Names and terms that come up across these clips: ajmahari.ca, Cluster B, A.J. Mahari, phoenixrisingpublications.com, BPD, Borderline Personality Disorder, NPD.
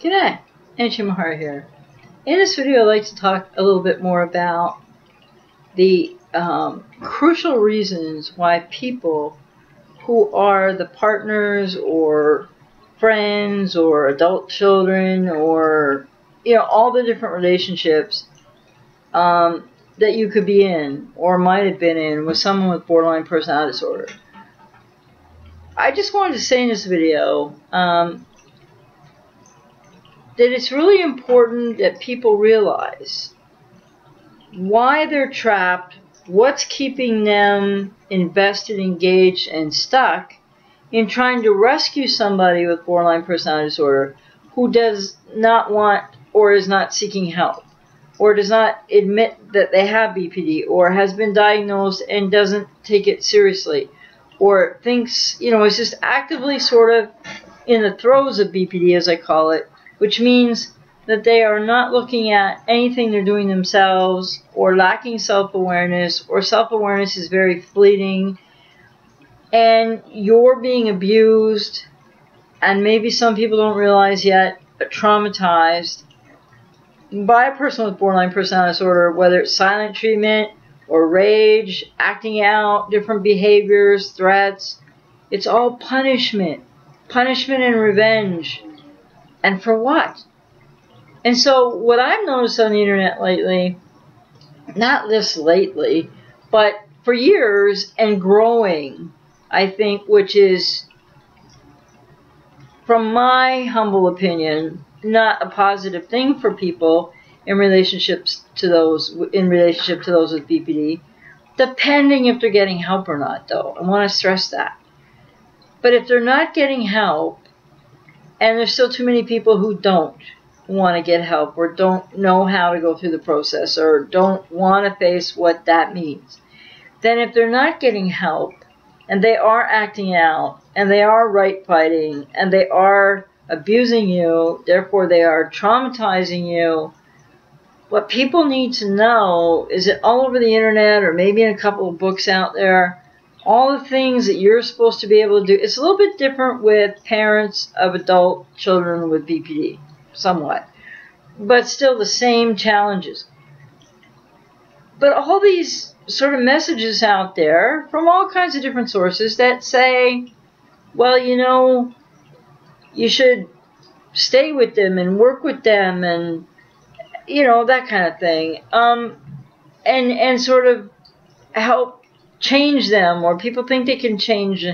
G'day, A.J. Mahari here. In this video, I'd like to talk a little bit more about the crucial reasons why people who are the partners or friends or adult children or, you know, all the different relationships that you could be in or might have been in with someone with borderline personality disorder. I just wanted to say in this video that it's really important that people realize why they're trapped, what's keeping them invested, engaged, and stuck in trying to rescue somebody with borderline personality disorder who does not want or is not seeking help or does not admit that they have BPD or has been diagnosed and doesn't take it seriously or thinks, you know, is just actively sort of in the throes of BPD, as I call it, which means that they are not looking at anything they're doing themselves or lacking self-awareness, or self-awareness is very fleeting, and you're being abused, and maybe some people don't realize yet, but traumatized by a person with borderline personality disorder, whether it's silent treatment or rage, acting out, different behaviors, threats. It's all punishment. Punishment and revenge. And for what? And so what I've noticed on the internet lately, not this lately, but for years and growing, I think, which is, from my humble opinion, not a positive thing for people in relationship to those with BPD, depending if they're getting help or not, though. I want to stress that. But if they're not getting help, and there's still too many people who don't want to get help or don't know how to go through the process or don't want to face what that means, then if they're not getting help and they are acting out and they are right fighting and they are abusing you, therefore they are traumatizing you, what people need to know is that all over the internet or maybe in a couple of books out there, all the things that you're supposed to be able to do. It's a little bit different with parents of adult children with BPD, somewhat, but still the same challenges. But all these sort of messages out there from all kinds of different sources that say, well, you know, you should stay with them and work with them and, you know, that kind of thing, and sort of help change them, or people think they can change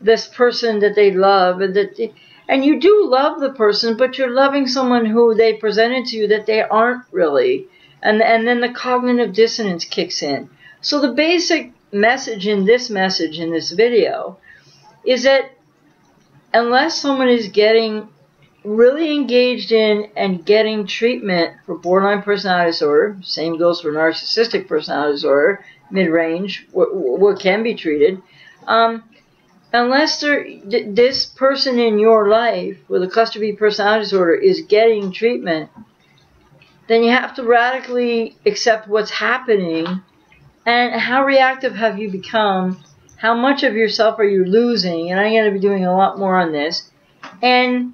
this person that they love, and that they, and you do love the person, but you're loving someone who they presented to you that they aren't really, and then the cognitive dissonance kicks in. So the basic message in this video is that unless someone is getting really engaged in and getting treatment for borderline personality disorder, same goes for narcissistic personality disorder, mid-range, what can be treated, unless this person in your life with a cluster B personality disorder is getting treatment, then you have to radically accept what's happening and how reactive have you become, how much of yourself are you losing, and I'm going to be doing a lot more on this, and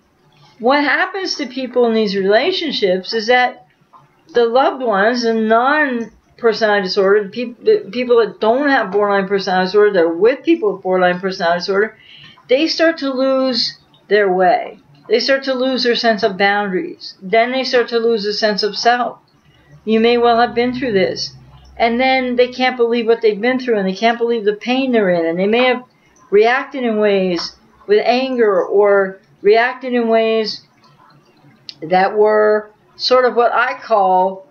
what happens to people in these relationships is that the loved ones, the non-personality disorder, people that don't have borderline personality disorder, that are with people with borderline personality disorder, they start to lose their way. They start to lose their sense of boundaries. Then they start to lose a sense of self. You may well have been through this. And then they can't believe what they've been through, and they can't believe the pain they're in. And they may have reacted in ways with anger or reacted in ways that were sort of what I call,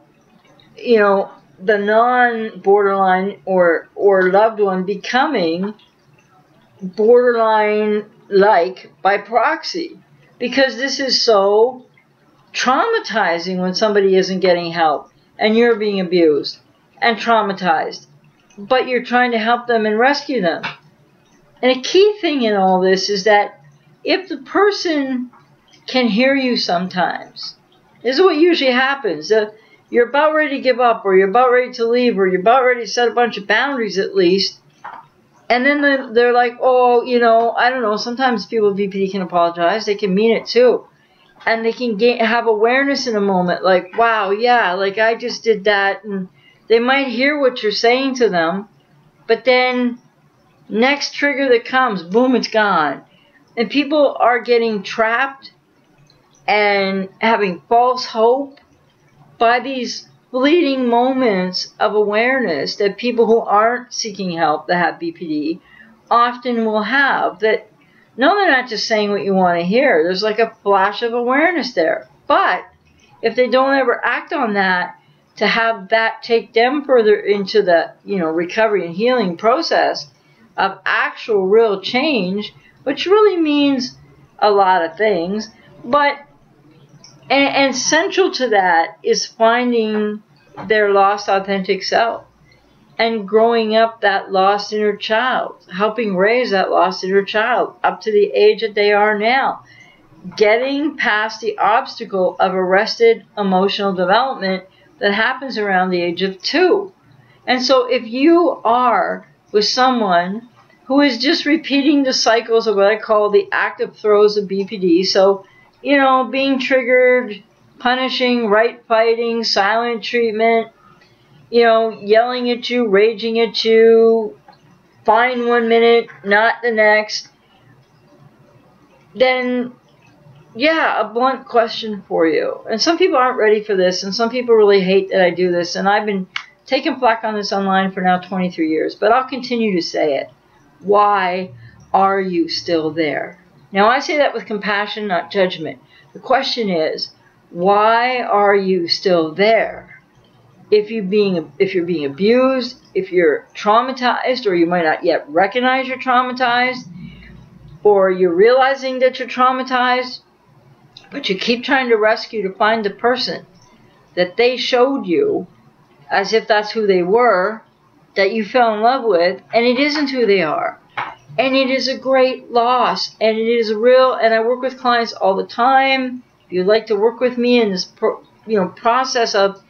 you know, the non-borderline or loved one becoming borderline-like by proxy, because this is so traumatizing when somebody isn't getting help and you're being abused and traumatized, but you're trying to help them and rescue them. And a key thing in all this is that if the person can hear you sometimes, this is what usually happens. You're about ready to give up, or you're about ready to leave, or you're about ready to set a bunch of boundaries at least. And then they're like, oh, you know, I don't know. Sometimes people with BPD can apologize. They can mean it too. and they can have awareness in a moment, like, wow, yeah, like I just did that. And they might hear what you're saying to them, but then next trigger that comes, boom, it's gone. And people are getting trapped and having false hope by these fleeting moments of awareness that people who aren't seeking help that have BPD often will have. That, no, they're not just saying what you want to hear. There's like a flash of awareness there. But if they don't ever act on that, to have that take them further into the, you know, recovery and healing process of actual real change, which really means a lot of things, but and central to that is finding their lost authentic self and growing up that lost inner child, helping raise that lost inner child up to the age that they are now, getting past the obstacle of arrested emotional development that happens around the age of 2. And so if you are with someone who is just repeating the cycles of what I call the active throes of BPD, so, you know, being triggered, punishing, right fighting, silent treatment, you know, yelling at you, raging at you, fine one minute, not the next, then, yeah, a blunt question for you. And some people aren't ready for this, and some people really hate that I do this, and I've been taking flack on this online for now 23 years, but I'll continue to say it. Why are you still there? Now, I say that with compassion, not judgment. The question is, why are you still there? If you're being abused, if you're traumatized, or you might not yet recognize you're traumatized, or you're realizing that you're traumatized, but you keep trying to rescue to find the person that they showed you as if that's who they were, that you fell in love with, and it isn't who they are. And it is a great loss, and it is real, and I work with clients all the time. If you'd like to work with me in this process of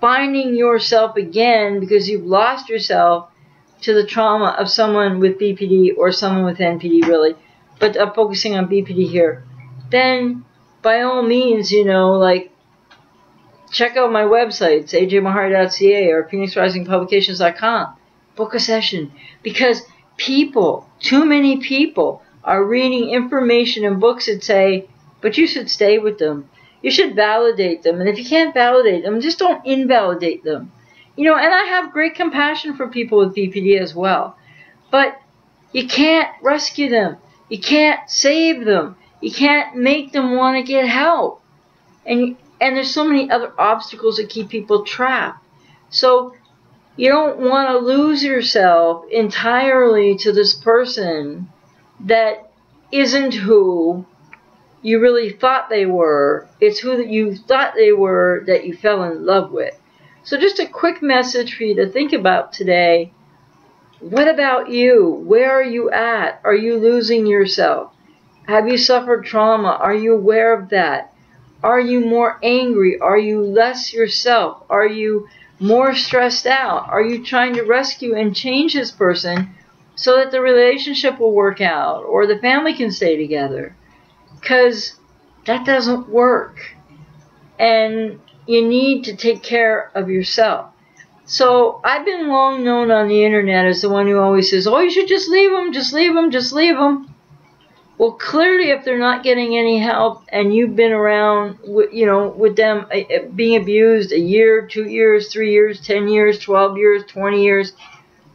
finding yourself again because you've lost yourself to the trauma of someone with BPD or someone with NPD, really, but I'm focusing on BPD here, then by all means, you know, like, check out my websites, ajmahari.ca or phoenixrisingpublications.com. Book a session, because people, too many people, are reading information and books that say, but you should stay with them. You should validate them. And if you can't validate them, just don't invalidate them. You know, and I have great compassion for people with BPD as well. But you can't rescue them. You can't save them. You can't make them want to get help. And there's so many other obstacles that keep people trapped. So you don't want to lose yourself entirely to this person that isn't who you really thought they were. It's who you thought they were that you fell in love with. So just a quick message for you to think about today. What about you? Where are you at? Are you losing yourself? Have you suffered trauma? Are you aware of that? Are you more angry? Are you less yourself? Are you more stressed out? Are you trying to rescue and change this person so that the relationship will work out or the family can stay together? Because that doesn't work. And you need to take care of yourself. So I've been long known on the internet as the one who always says, oh, you should just leave them, just leave them, just leave them. Well, clearly, if they're not getting any help and you've been around, you know, with them being abused a year, 2 years, 3 years, 10 years, 12 years, 20 years,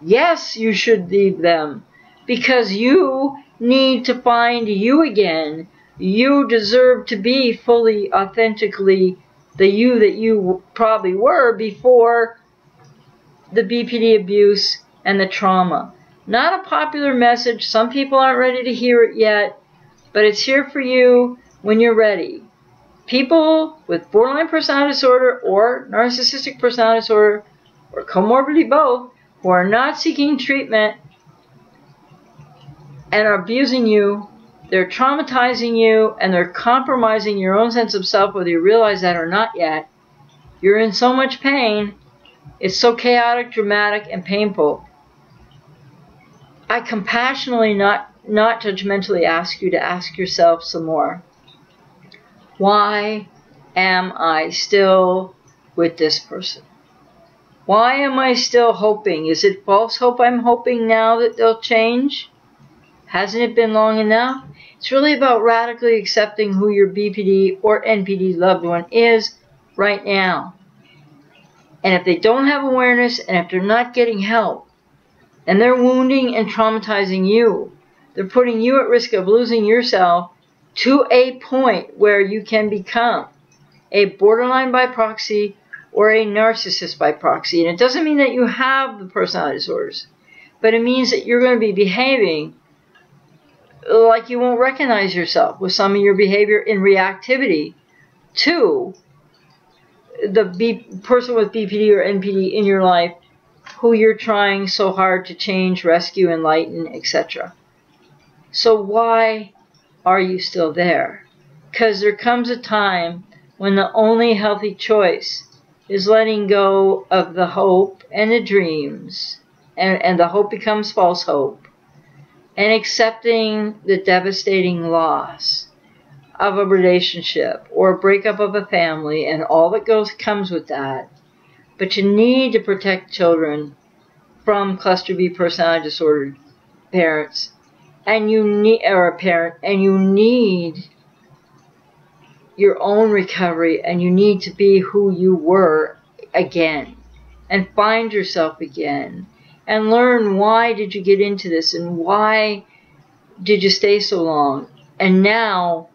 yes, you should leave them, because you need to find you again. You deserve to be fully, authentically the you that you probably were before the BPD abuse and the trauma. Not a popular message. Some people aren't ready to hear it yet, but it's here for you when you're ready. People with borderline personality disorder or narcissistic personality disorder or comorbidly both, who are not seeking treatment and are abusing you, they're traumatizing you, and they're compromising your own sense of self, whether you realize that or not yet. You're in so much pain. It's so chaotic, dramatic, and painful. I compassionately, not judgmentally, ask you to ask yourself some more. Why am I still with this person? Why am I still hoping? Is it false hope I'm hoping now that they'll change? Hasn't it been long enough? It's really about radically accepting who your BPD or NPD loved one is right now. And if they don't have awareness and if they're not getting help, and they're wounding and traumatizing you, they're putting you at risk of losing yourself to a point where you can become a borderline by proxy or a narcissist by proxy. And it doesn't mean that you have the personality disorders, but it means that you're going to be behaving like you won't recognize yourself with some of your behavior in reactivity to the person with BPD or NPD in your life who you're trying so hard to change, rescue, enlighten, etc. So why are you still there? Because there comes a time when the only healthy choice is letting go of the hope and the dreams, and the hope becomes false hope, and accepting the devastating loss of a relationship or a breakup of a family and all that comes with that. But you need to protect children from Cluster B personality disordered parents, and you need, or a parent, and you need your own recovery, and you need to be who you were again and find yourself again and learn, why did you get into this and why did you stay so long? And now,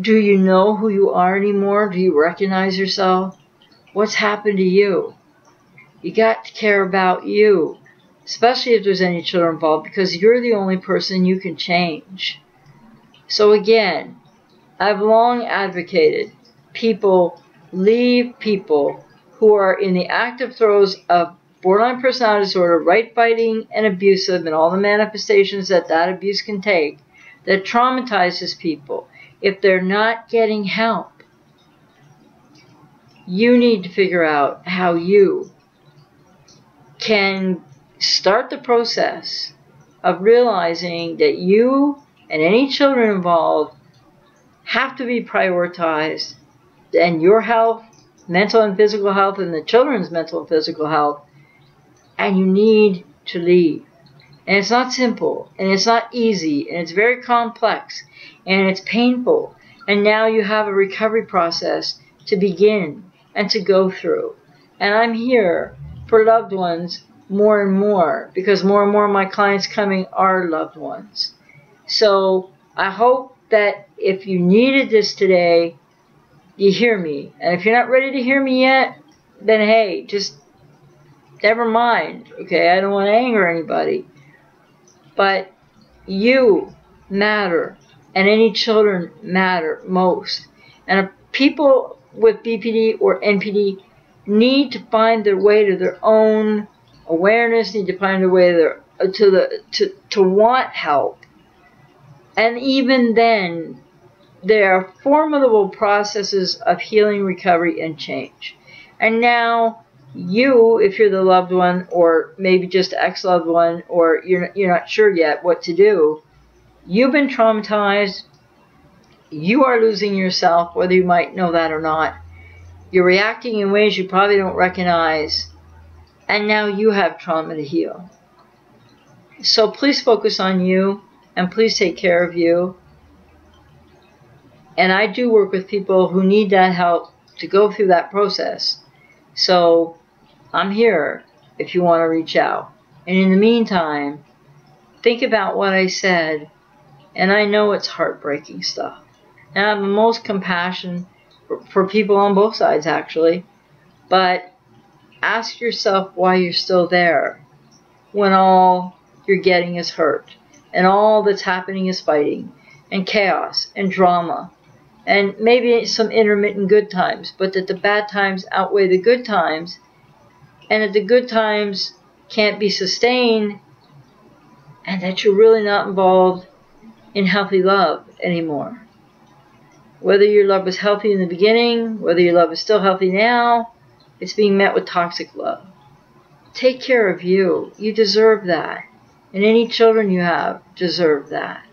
do you know who you are anymore? Do you recognize yourself? What's happened to you? You got to care about you, especially if there's any children involved, because you're the only person you can change. So again, I've long advocated people leave people who are in the active throes of borderline personality disorder, right biting and abusive and all the manifestations that that abuse can take, that traumatizes people. If they're not getting help, you need to figure out how you can start the process of realizing that you and any children involved have to be prioritized, and your health, mental and physical health, and the children's mental and physical health, and you need to leave. And it's not simple, and it's not easy, and it's very complex, and it's painful, and now you have a recovery process to begin and to go through. And I'm here for loved ones more and more, because more and more of my clients coming are loved ones. So I hope that if you needed this today, you hear me. And if you're not ready to hear me yet, then hey, just never mind. Okay, I don't want to anger anybody. But you matter, and any children matter most. And people with BPD or NPD need to find their way to their own awareness, need to find their way to, want help. And even then, there are formidable processes of healing, recovery, and change. And now you, if you're the loved one, or maybe just ex-loved one, or you're not sure yet what to do, you've been traumatized, you are losing yourself, whether you might know that or not. You're reacting in ways you probably don't recognize, and now you have trauma to heal. So please focus on you. And please take care of you. And I do work with people who need that help to go through that process. So I'm here if you want to reach out. And in the meantime, think about what I said. And I know it's heartbreaking stuff. And I have the most compassion for people on both sides, actually. But ask yourself why you're still there when all you're getting is hurt. And all that's happening is fighting and chaos and drama and maybe some intermittent good times, but that the bad times outweigh the good times, and that the good times can't be sustained, and that you're really not involved in healthy love anymore. Whether your love was healthy in the beginning, whether your love is still healthy now, it's being met with toxic love. Take care of you. You deserve that. And any children you have deserve that.